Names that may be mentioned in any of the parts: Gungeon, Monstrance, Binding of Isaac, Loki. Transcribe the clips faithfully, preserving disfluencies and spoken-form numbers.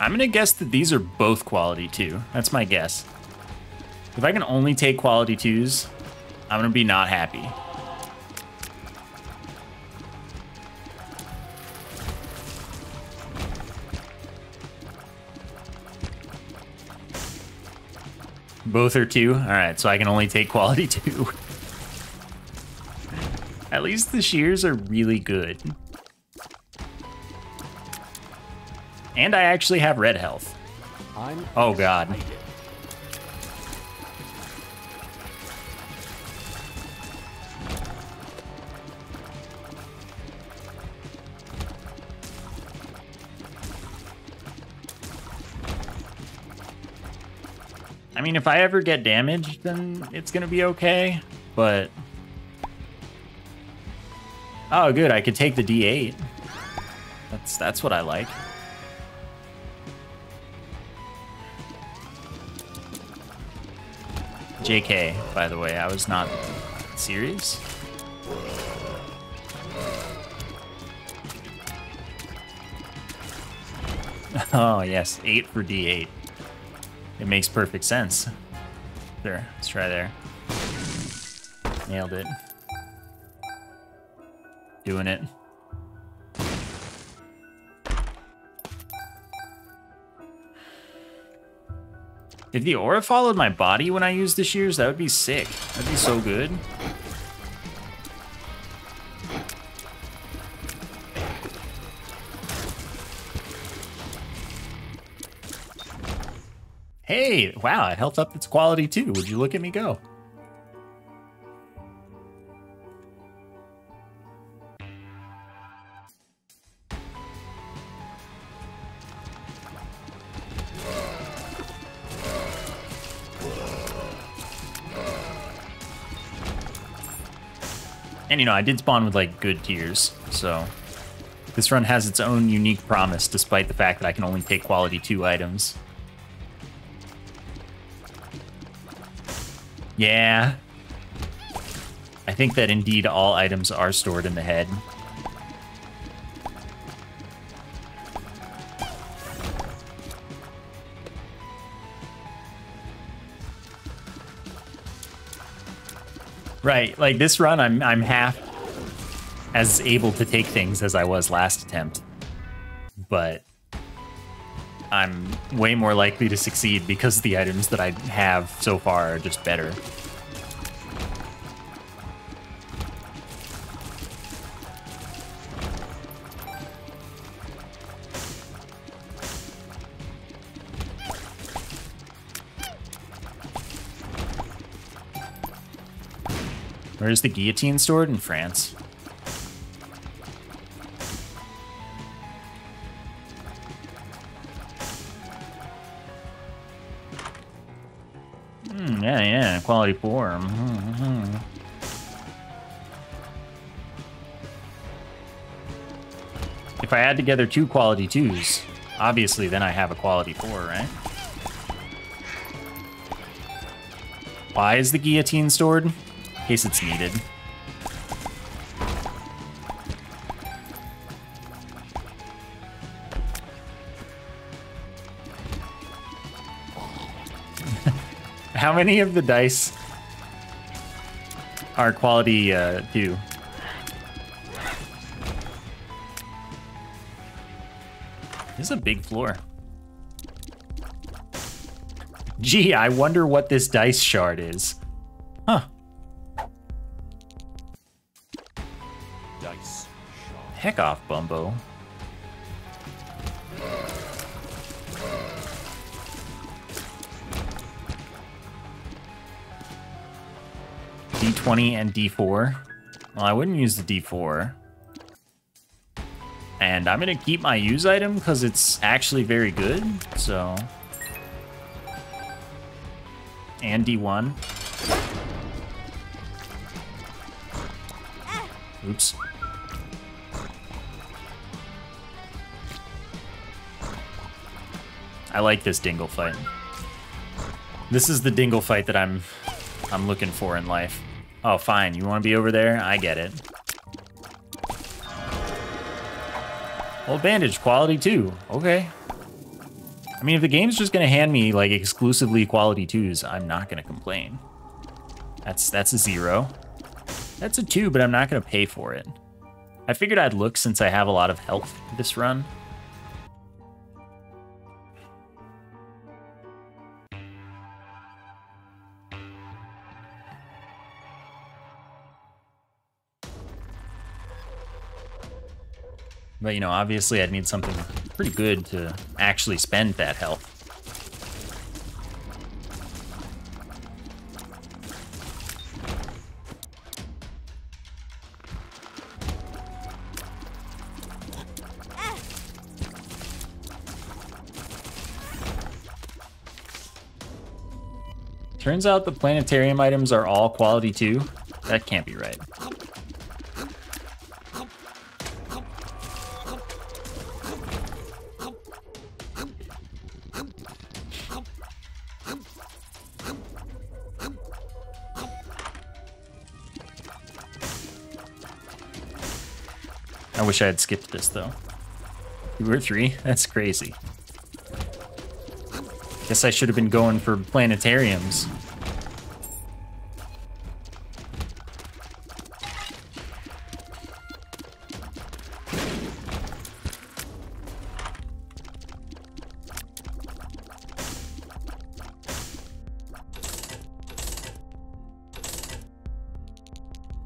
I'm gonna guess that these are both quality two. That's my guess. If I can only take quality twos, I'm gonna be not happy. Both are two? All right, so I can only take quality two. At least the shears are really good. And I actually have red health. I'm oh, God. Excited. I mean, if I ever get damaged, then it's gonna be okay, but... Oh, good, I could take the D eight. That's, that's what I like. J K, by the way, I was not serious. Oh, yes, eight for D eight. It makes perfect sense. There, let's try there. Nailed it. Doing it. If the aura followed my body when I used the shears, that would be sick. That'd be so good. Hey, wow, it helped up its quality too. Would you look at me go? And you know, I did spawn with like good tiers, so this run has its own unique promise despite the fact that I can only take quality two items. Yeah. I think that indeed all items are stored in the head. Right, like this run, I'm I'm half as able to take things as I was last attempt, but I'm way more likely to succeed because the items that I have so far are just better. Where's the guillotine stored? In France. Yeah, yeah, quality form. Mm-hmm. If I add together two quality twos, obviously then I have a quality four, right? Why is the guillotine stored? In case it's needed. How many of the dice are quality uh, two? This is a big floor. Gee, I wonder what this dice shard is. Huh. Dice shard. Heck off, Bumbo. D twenty and D four. Well, I wouldn't use the D four. And I'm gonna keep my use item because it's actually very good, so. And D one. Oops. I like this dingle fight. This is the dingle fight that I'm I'm looking for in life. Oh, fine. You want to be over there? I get it. Old bandage, quality two. Okay. I mean, if the game's just gonna hand me like exclusively quality twos, I'm not gonna complain. That's that's a zero. That's a two, but I'm not gonna pay for it. I figured I'd look since I have a lot of health this run. But, you know, obviously I'd need something pretty good to actually spend that health. Turns out the planetarium items are all quality too. That can't be right. I wish I had skipped this though. Two or three? That's crazy. Guess I should have been going for planetariums.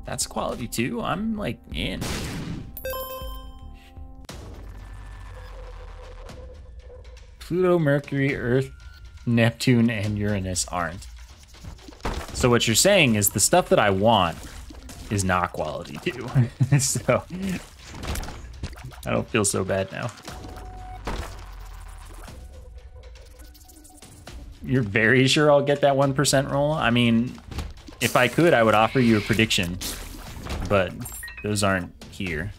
That's quality too. I'm like in. Pluto, Mercury, Earth, Neptune, and Uranus aren't. So what you're saying is the stuff that I want is not quality too. So I don't feel so bad now. You're very sure I'll get that one percent roll? I mean, if I could, I would offer you a prediction, but those aren't here.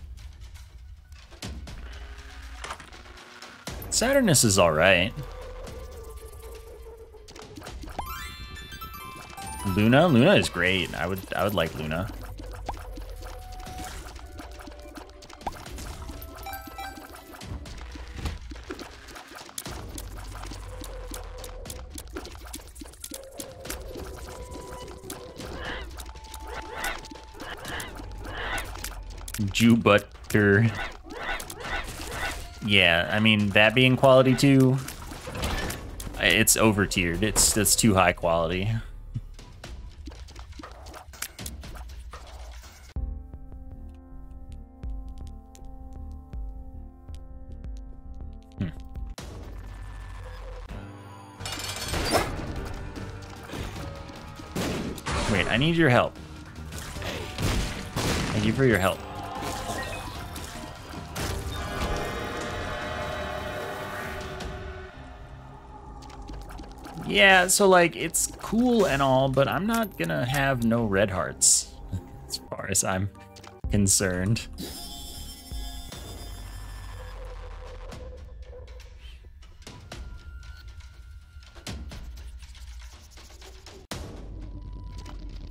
Saturnus is all right. Luna, Luna is great. I would, I would like Luna. Jupiter. Yeah, I mean, that being quality too, it's over tiered. It's that's too high quality. Hmm. Wait, I need your help. Thank you for your help. Yeah, so like it's cool and all, but I'm not gonna have no red hearts as far as I'm concerned.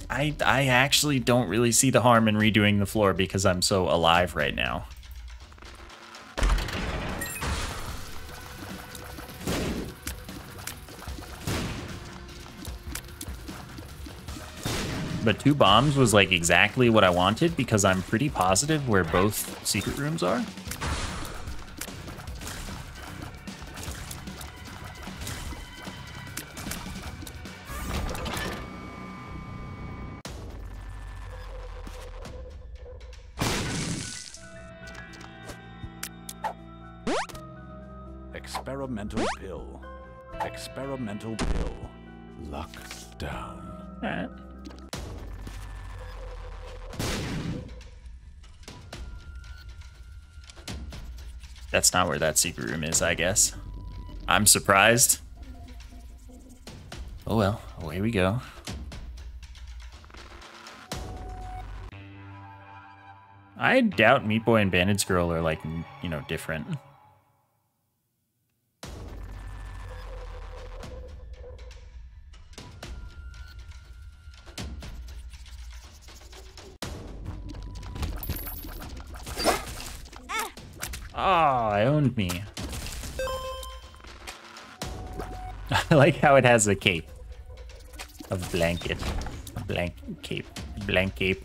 I I actually don't really see the harm in redoing the floor because I'm so alive right now. But two bombs was like exactly what I wanted because I'm pretty positive where both secret rooms are. Experimental pill. Experimental pill. Lock down. All right. That's not where that secret room is, I guess. I'm surprised. Oh well, away we go. I doubt Meat Boy and Bandage Girl are like, you know, different. Oh, I owned me. I like how it has a cape. A blanket. A blank cape. Blank cape.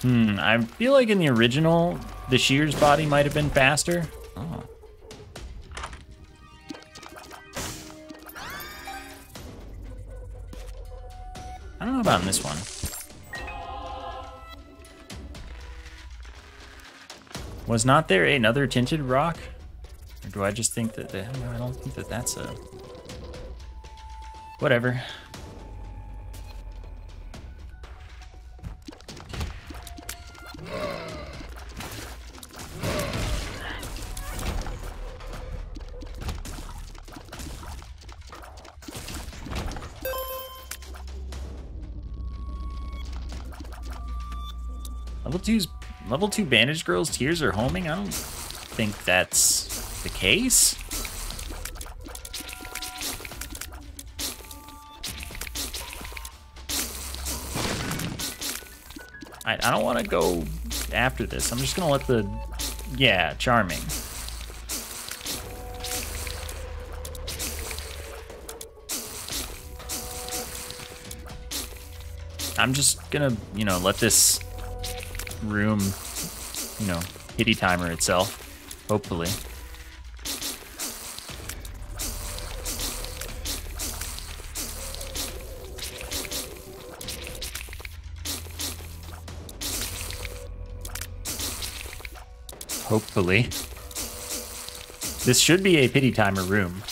Hmm, I feel like in the original, the Shear's body might have been faster. Oh. I don't know about in this one. Was not there another tinted rock? Or do I just think that, the, no, I don't think that that's a, whatever. Two's, level two bandage girl's tears are homing? I don't think that's the case. I, I don't want to go after this. I'm just going to let the, yeah, charming. I'm just going to, you know, let this room, you know, hitty timer itself, hopefully. Hopefully. This should be a pity timer room.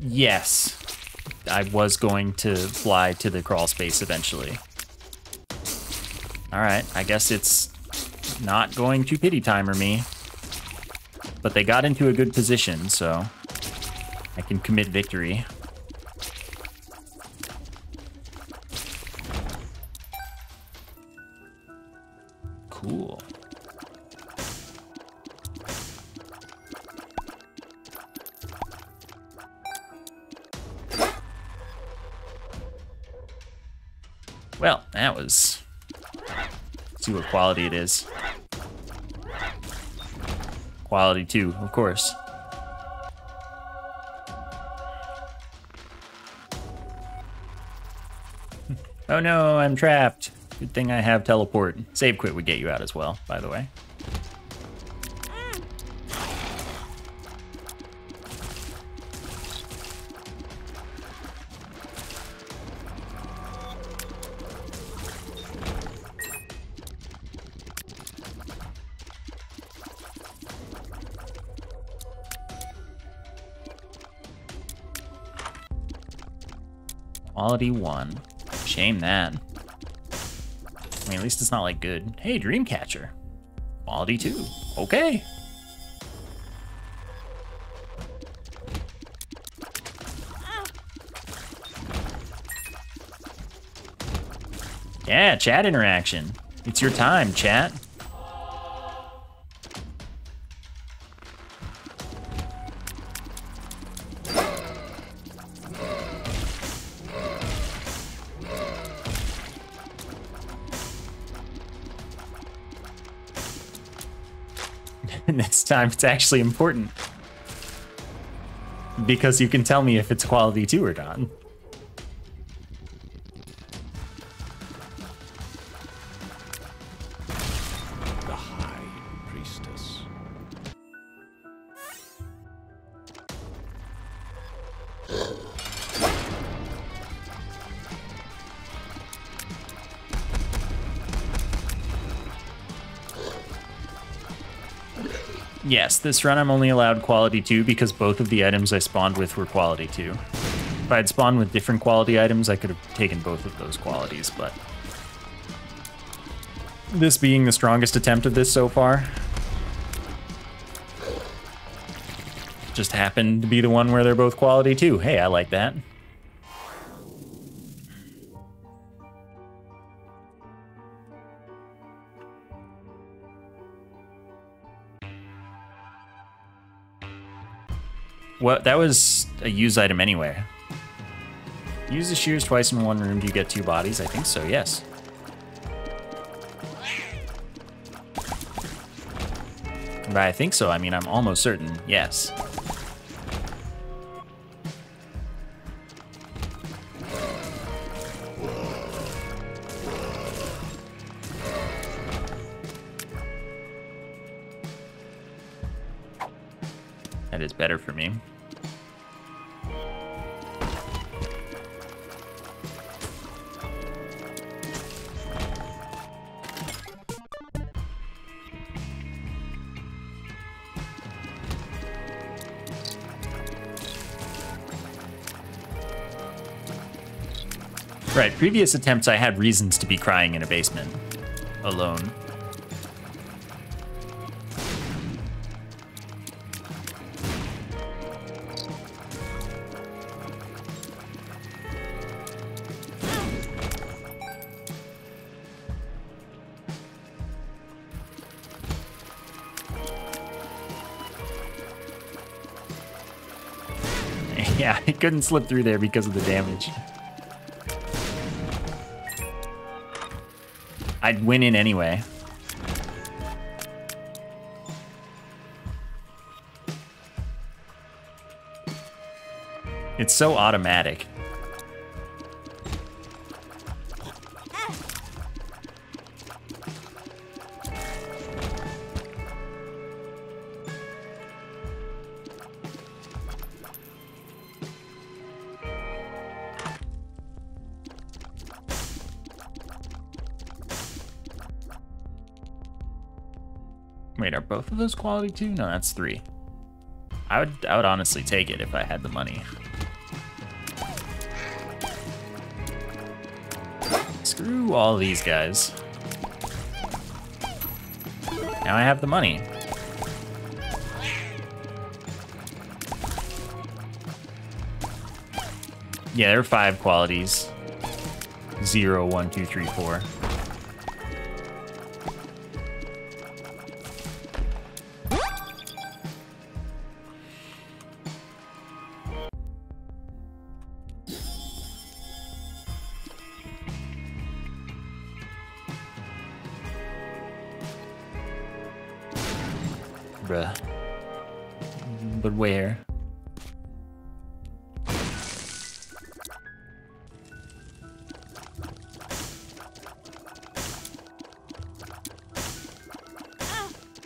Yes, I was going to fly to the crawl space eventually. All right, I guess it's not going to pity timer me, but they got into a good position, so I can commit victory. Cool. Well, that was... See what quality it is. Quality two, of course. Oh no, I'm trapped. Good thing I have teleport. Save quit would get you out as well, by the way. Quality one. Shame that. I mean, at least it's not like good. Hey, Dreamcatcher. Quality two. Okay. Yeah, chat interaction. It's your time, chat. Time it's actually important because you can tell me if it's quality two or not. The High Priestess. Yes, this run I'm only allowed quality two because both of the items I spawned with were quality two. If I had spawned with different quality items, I could have taken both of those qualities, but... This being the strongest attempt of this so far... Just happened to be the one where they're both quality two. Hey, I like that. Well, that was a use item anyway. Use the shears twice in one room. Do you get two bodies? I think so, yes. But I think so. I mean, I'm almost certain. Yes. That is better for me. Right, previous attempts I had reasons to be crying in a basement. Alone. Yeah, I couldn't slip through there because of the damage. I'd win in anyway. It's so automatic. Wait, are both of those quality two? No, that's three. I would, I would honestly take it if I had the money. Screw all these guys. Now I have the money. Yeah, there are five qualities. Zero, one, two, three, four. Bruh. But where?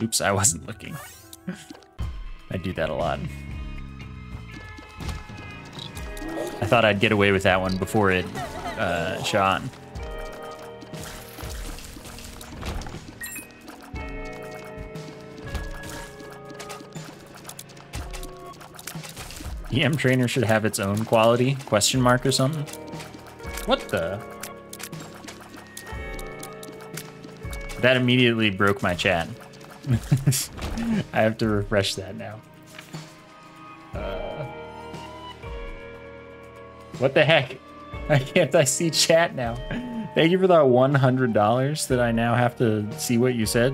Oops, I wasn't looking. I do that a lot. I thought I'd get away with that one before it uh, shot. E M Trainer should have its own quality, question mark or something. What the? That immediately broke my chat. I have to refresh that now. Uh, what the heck? Why can't I see chat now? Thank you for that one hundred dollars that I now have to see what you said.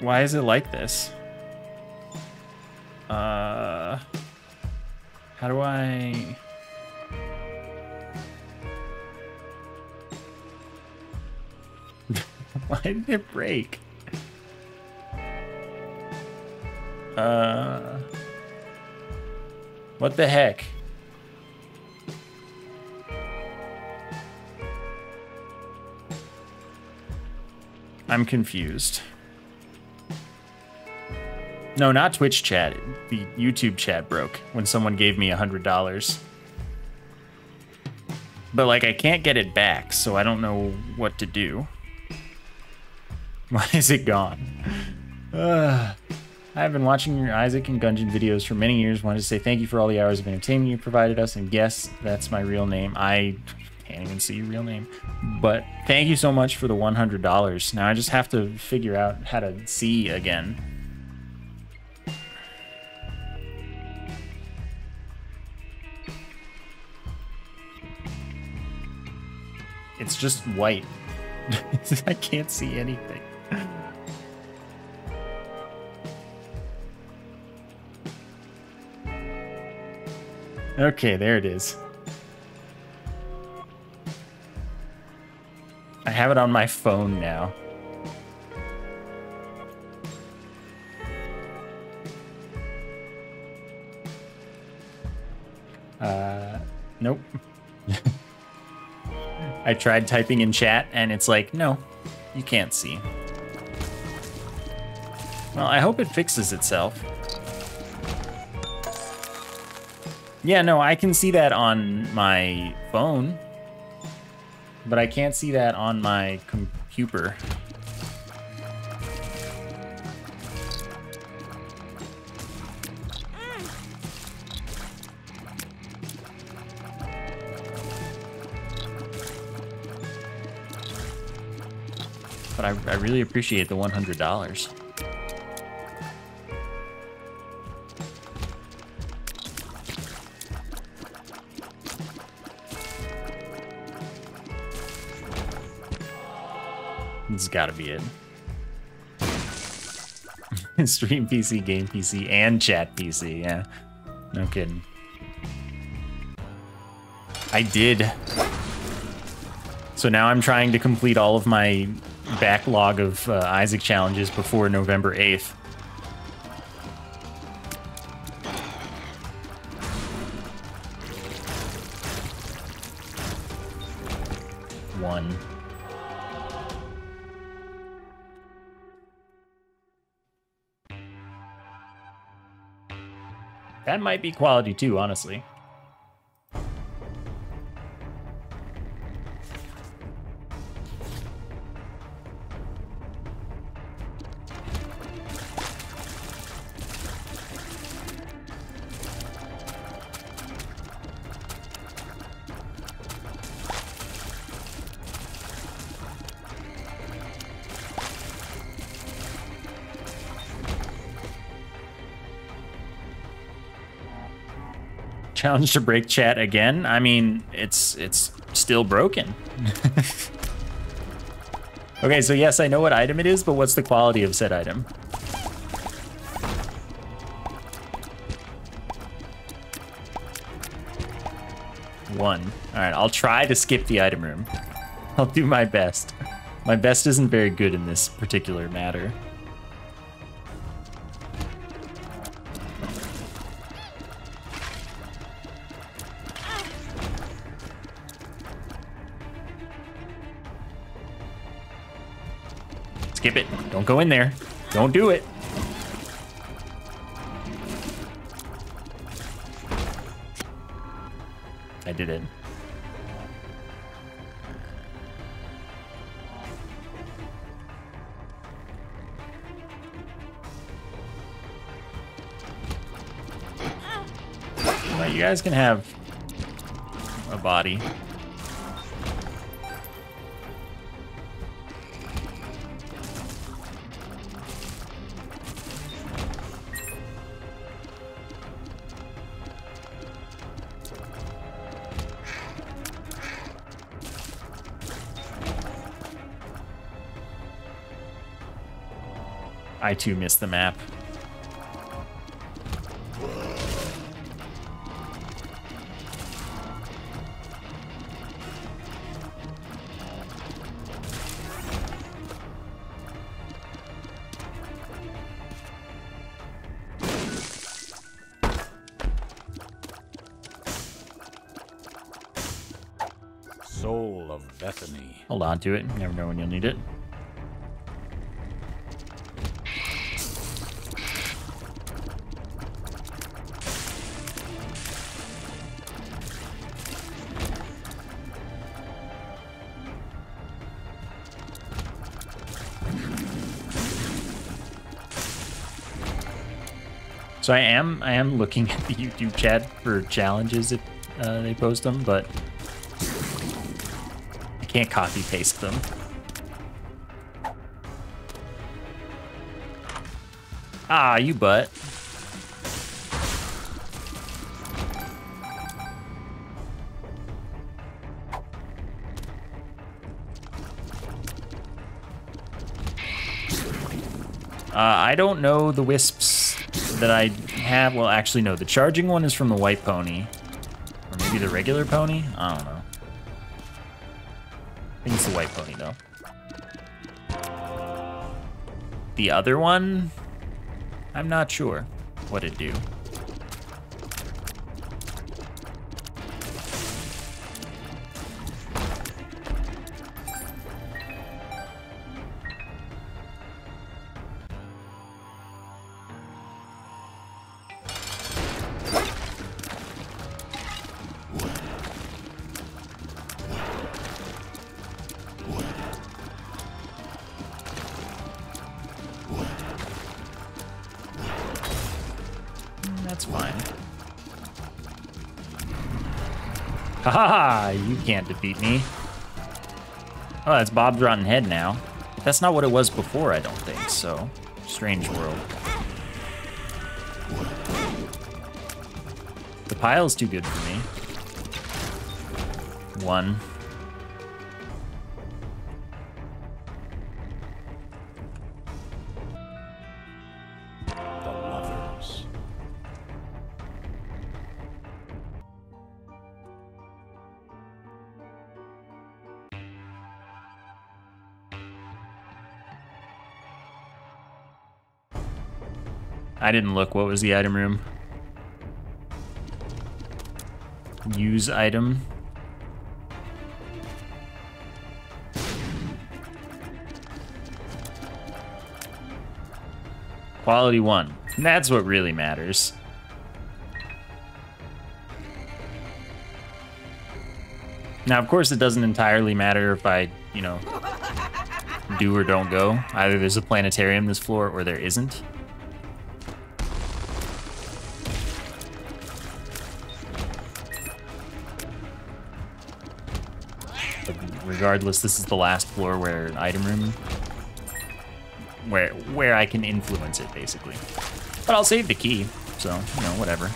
Why is it like this? Uh, how do I? Why did it break? Uh, what the heck? I'm confused. No, not Twitch chat. The YouTube chat broke when someone gave me one hundred dollars. But, like, I can't get it back, so I don't know what to do. Why is it gone? Uh, I've been watching your Isaac and Gungeon videos for many years. Wanted to say thank you for all the hours of entertainment you provided us. And yes, that's my real name. I can't even see your real name. But thank you so much for the one hundred dollars. Now I just have to figure out how to see again. It's just white. I can't see anything. Okay, there it is. I have it on my phone now. Uh, nope. I tried typing in chat and it's like, no, you can't see. Well, I hope it fixes itself. Yeah, no, I can see that on my phone, but I can't see that on my computer. But I, I really appreciate the one hundred dollars. It's gotta be it. Stream P C, game P C, and chat P C, yeah. No kidding. I did. So now I'm trying to complete all of my backlog of uh, Isaac challenges before November eighth. One. That might be quality too, honestly. Challenge to break chat again. I mean, it's it's still broken. Okay, so yes, I know what item it is, but what's the quality of said item? One. All right, I'll try to skip the item room. I'll do my best. My best isn't very good in this particular matter. Skip it. Don't go in there. Don't do it. I did it. Well, you guys can have a body. I too missed the map. Soul of Bethany. Hold on to it. You never know when you'll need it. So I am I am looking at the YouTube chat for challenges if uh, they post them, but I can't copy paste them. Ah, you butt. Uh, I don't know the wisps that I have. Well, actually, no, the charging one is from the white pony. Or maybe the regular pony? I don't know. I think it's the white pony, though. The other one? I'm not sure what it do. That's fine. Ha ha ha! You can't defeat me. Oh, that's Bob's Rotten Head now. That's not what it was before, I don't think, so. Strange world. The pile's too good for me. One. I didn't look. What was the item room? Use item. Quality one. That's what really matters. Now, of course, it doesn't entirely matter if I, you know, do or don't go. Either there's a planetarium this floor or there isn't. Regardless, this is the last floor where an item room, where where I can influence it, basically. But I'll save the key, so, you know, whatever.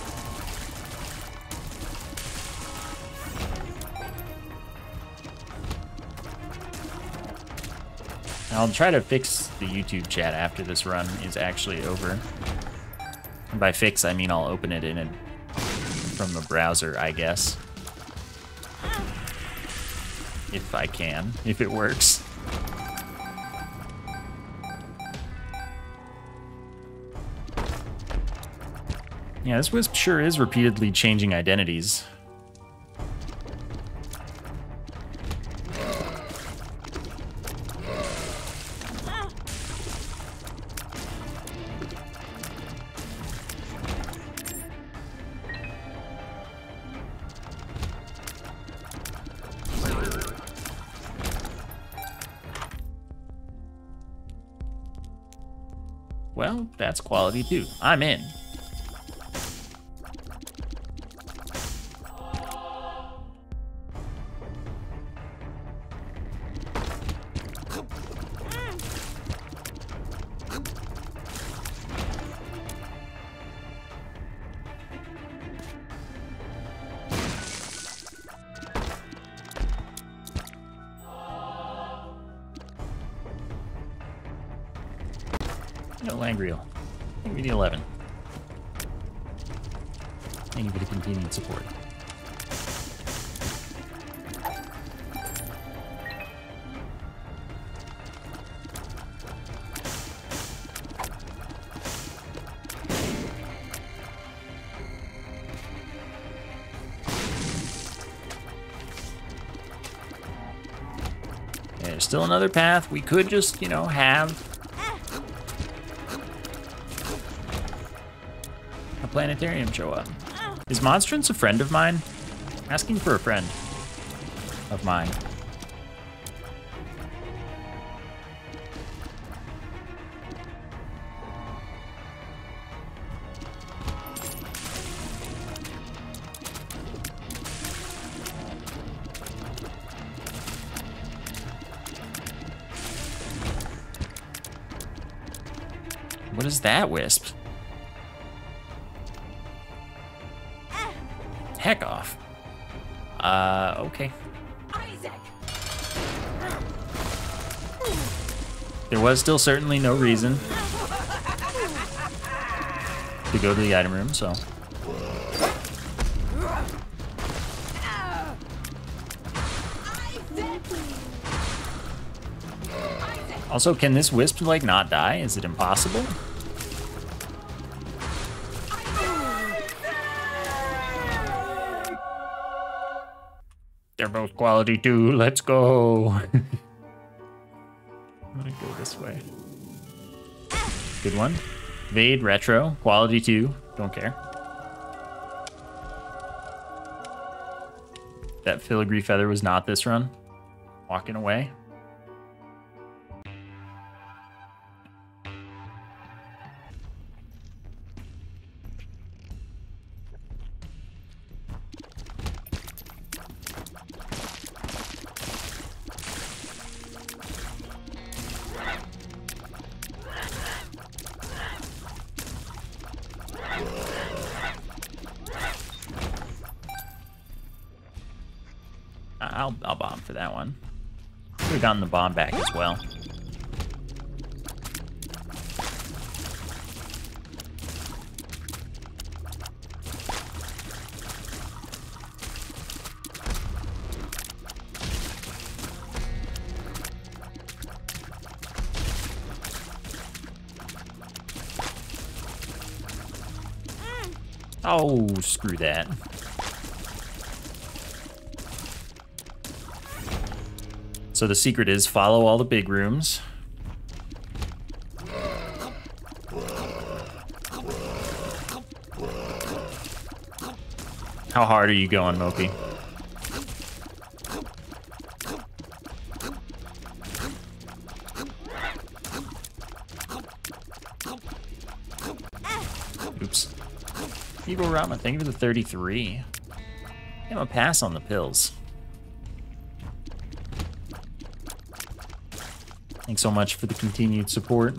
I'll try to fix the YouTube chat after this run is actually over. And by fix, I mean I'll open it in a, from the browser, I guess. If I can, if it works. Yeah, this Wisp sure is repeatedly changing identities. Well, that's quality too. I'm in. Still another path. We could just, you know, have a planetarium show up. Is Monstrance a friend of mine? Asking for a friend of mine. What is that, Wisp? Heck off. Uh, okay. Isaac. There was still certainly no reason to go to the item room, so. Also, can this Wisp, like, not die? Is it impossible? They're both quality too. Let's go. I'm gonna go this way. Good one. Vade Retro, quality two. Don't care. That filigree feather was not this run. Walking away. I'll, I'll bomb for that one. Could have gotten the bomb back as well. Oh, screw that. So the secret is follow all the big rooms. How hard are you going, Moki? Oops. Evil Rama, thank you for the thirty-three. I'm gonna pass on the pills. Thanks so much for the continued support.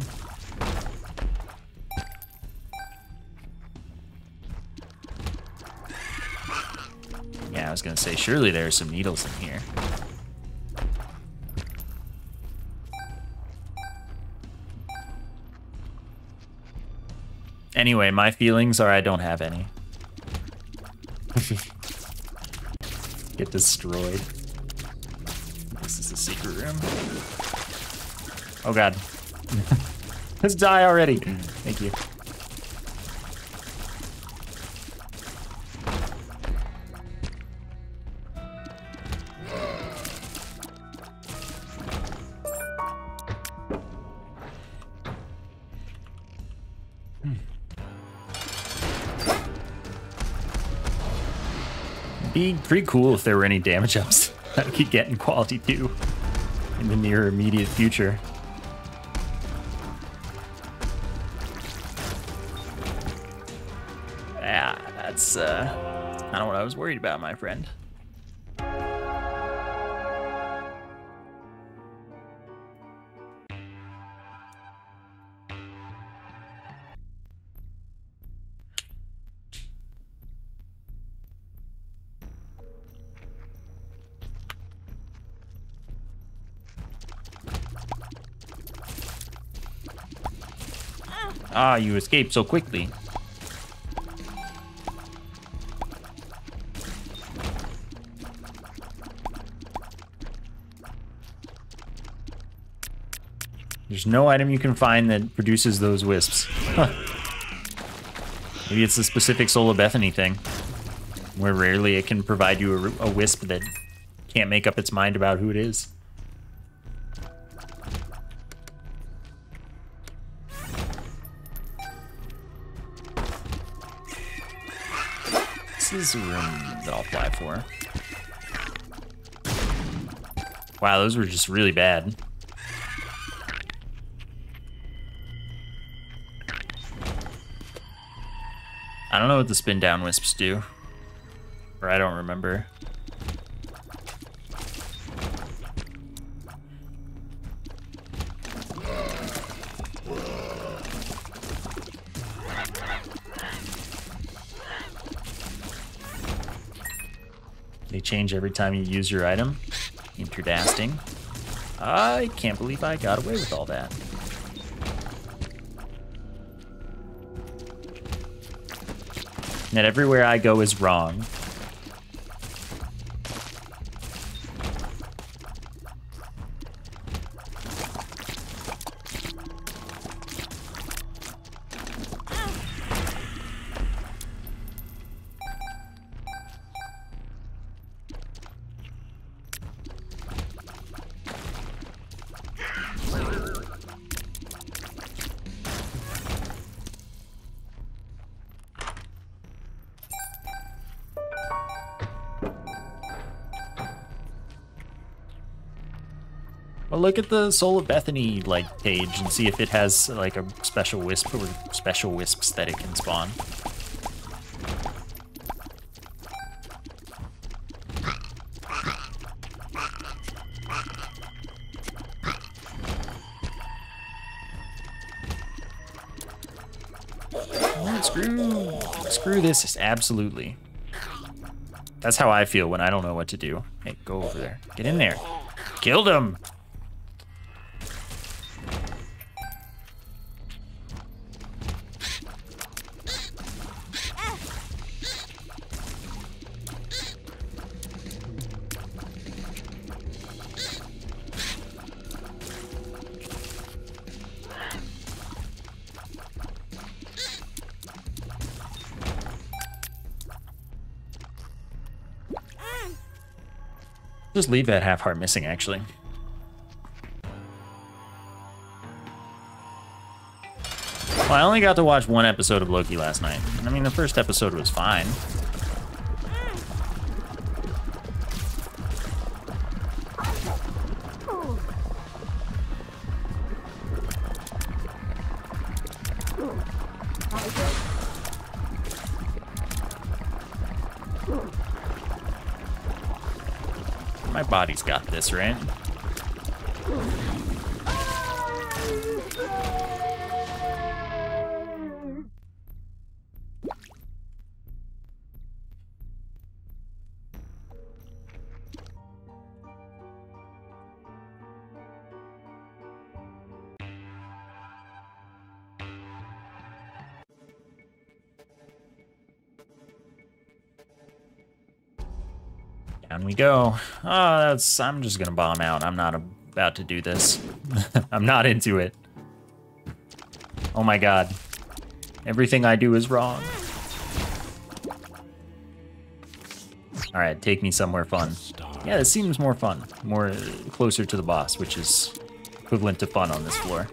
Yeah, I was gonna say, surely there are some needles in here. Anyway, my feelings are I don't have any. Get destroyed. This is a secret room. Oh god. Let's die already. Thank you. Hmm. Be pretty cool if there were any damage ups that we could get in Quality two in the near immediate future. That's uh, kind of what I was worried about, my friend. Ah, you escaped so quickly. There's no item you can find that produces those wisps. Huh. Maybe it's the specific Soul of Bethany thing, where rarely it can provide you a, a wisp that can't make up its mind about who it is. This is a room that I'll apply for. Wow, those were just really bad. I don't know what the spin down wisps do, or I don't remember. They change every time you use your item. Interdasting. I can't believe I got away with all that. That everywhere I go is wrong. Look at the Soul of Bethany like page and see if it has like a special wisp or special wisps that it can spawn. Oh, screw, screw this absolutely. That's how I feel when I don't know what to do. Hey, go over there. Get in there. Killed him. Just leave that half heart missing, actually. Well, I only got to watch one episode of Loki last night. I mean, the first episode was fine. My body's got this, right? Down we go. Oh, that's, I'm just gonna bomb out. I'm not about to do this. I'm not into it. Oh my god. Everything I do is wrong. Alright, take me somewhere fun. Yeah, this seems more fun. More closer to the boss, which is equivalent to fun on this floor.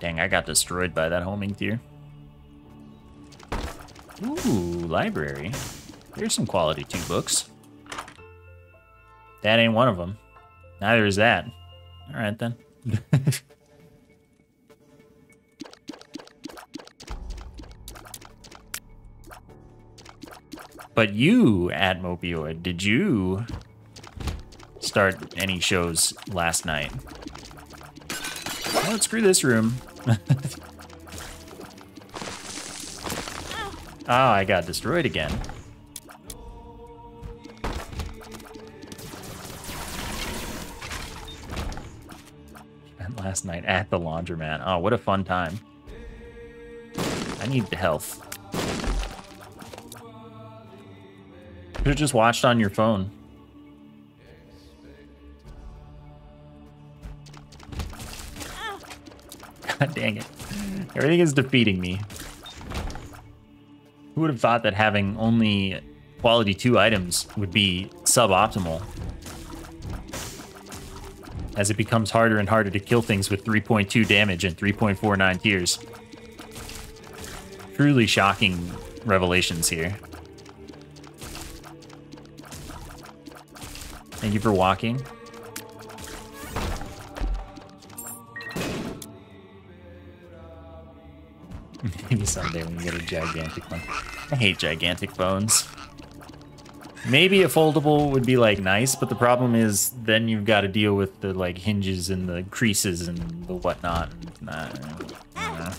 Dang, I got destroyed by that homing deer. Ooh, library. There's some quality two books. That ain't one of them. Neither is that. All right, then. But you, Atmobioid, did you start any shows last night? Well, screw this room. Oh, I got destroyed again. And last night at the laundromat. Oh, what a fun time. I need the health. Could have just watched on your phone. God dang it. Everything is defeating me. Who would have thought that having only quality two items would be suboptimal? As it becomes harder and harder to kill things with three point two damage and three point four nine tiers. Truly shocking revelations here. Thank you for walking. Maybe someday we can get a gigantic one. I hate gigantic phones. Maybe a foldable would be like nice, but the problem is then you've got to deal with the like hinges and the creases and the whatnot. Nah, nah.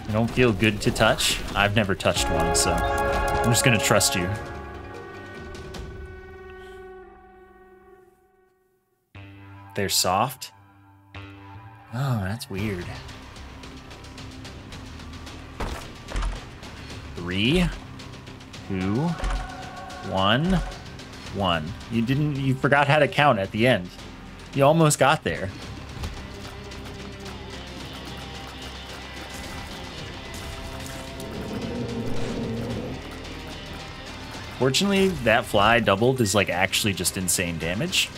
I don't feel good to touch. I've never touched one, so I'm just gonna trust you. They're soft? Oh, that's weird. Three, two, one, one. You didn't, you forgot how to count at the end. You almost got there. Fortunately, that fly doubled is like actually just insane damage.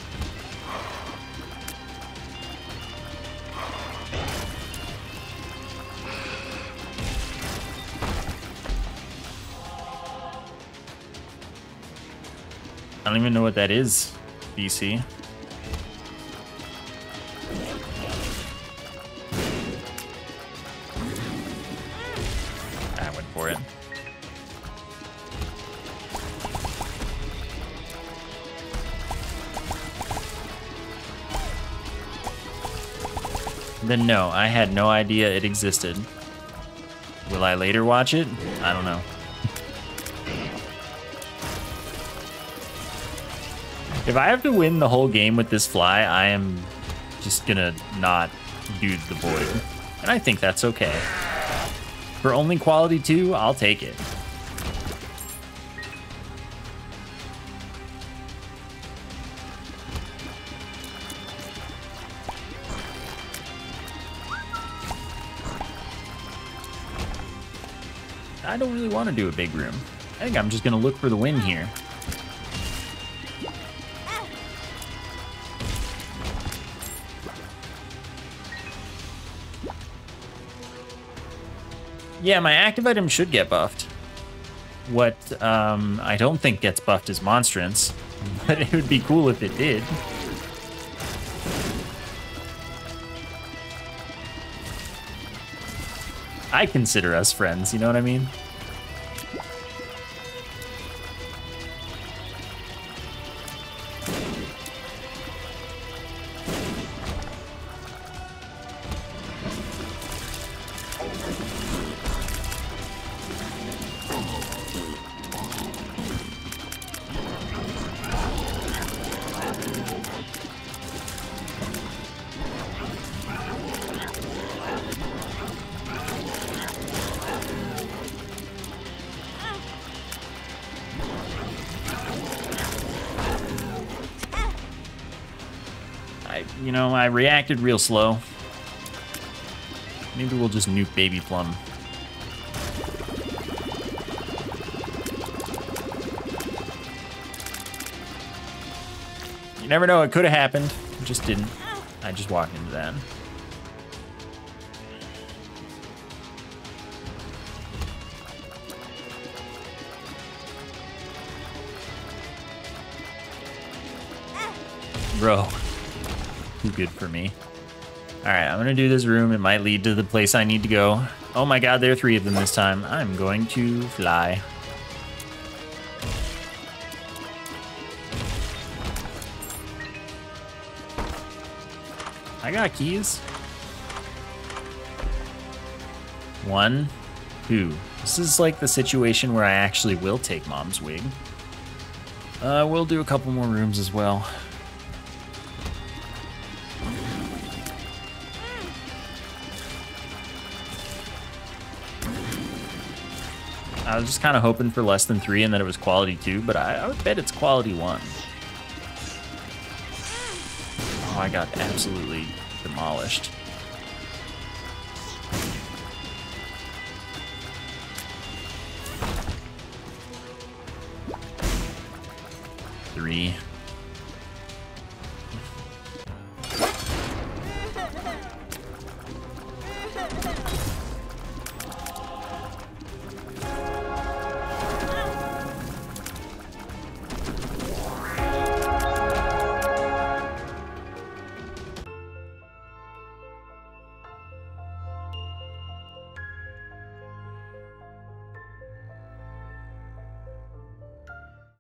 I don't even know what that is, B C. I went for it. Then no, I had no idea it existed. Will I later watch it? I don't know. If I have to win the whole game with this fly, I am just gonna not do the void. And I think that's okay. For only quality two, I'll take it. I don't really want to do a big room. I think I'm just gonna look for the win here. Yeah, my active item should get buffed. What um, I don't think gets buffed is Monstrance, but it would be cool if it did. I consider us friends, you know what I mean? You know, I reacted real slow. Maybe we'll just nuke Baby Plum. You never know, it could have happened. It just didn't. I just walked into that. Bro. Too good for me. All right, I'm gonna do this room. It might lead to the place I need to go. Oh my God, there are three of them this time. I'm going to fly. I got keys. One, two. This is like the situation where I actually will take Mom's wig. Uh, we'll do a couple more rooms as well. I was just kind of hoping for less than three and that it was quality two, but I, I would bet it's quality one. Oh, I got absolutely demolished. Three.